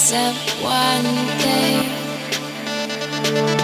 except one day.